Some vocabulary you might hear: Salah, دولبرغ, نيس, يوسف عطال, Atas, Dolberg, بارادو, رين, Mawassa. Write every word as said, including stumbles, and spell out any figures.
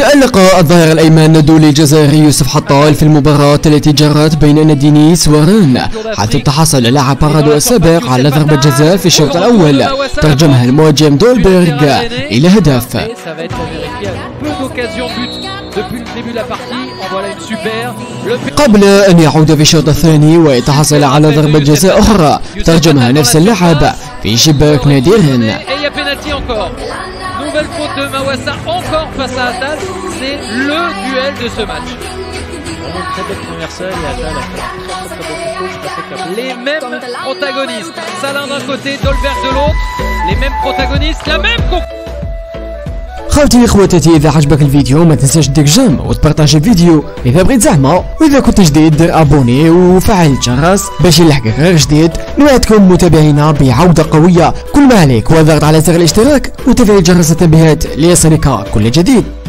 تألق الظهير الأيمن الدولي الجزائري يوسف عطال في المباراة التي جرت بين نادي نيس ورين، حيث تحصل لاعب بارادو السابق على ضربة جزاء في الشوط الأول ترجمها المهاجم دولبرغ إلى هدف. قبل أن يعود في الشوط الثاني ويتحصل على ضربة جزاء أخرى ترجمها نفس اللاعب في شباك نادي رين. Nouvelle faute de Mawassa encore face à Atas, c'est le duel de ce match. Vraiment très belle première selle et Atas a fait très très beaucoup de choses, je pense que les mêmes protagonistes, Salah d'un côté, Dolberg de l'autre, les mêmes protagonistes, la même conclusion. خوتي اخواتاتي، اذا عجبك الفيديو ما تنساش دير جيم وتبارطاجي الفيديو اذا بغيت زعما، واذا كنت جديد دير ابوني وفعل الجرس باش يلحقك غير جديد. نوعدكم متابعينا بعوده قويه، كل ما عليك هو الضغط على زر الاشتراك وتفعيل جرس التنبيهات ليصلك كل جديد.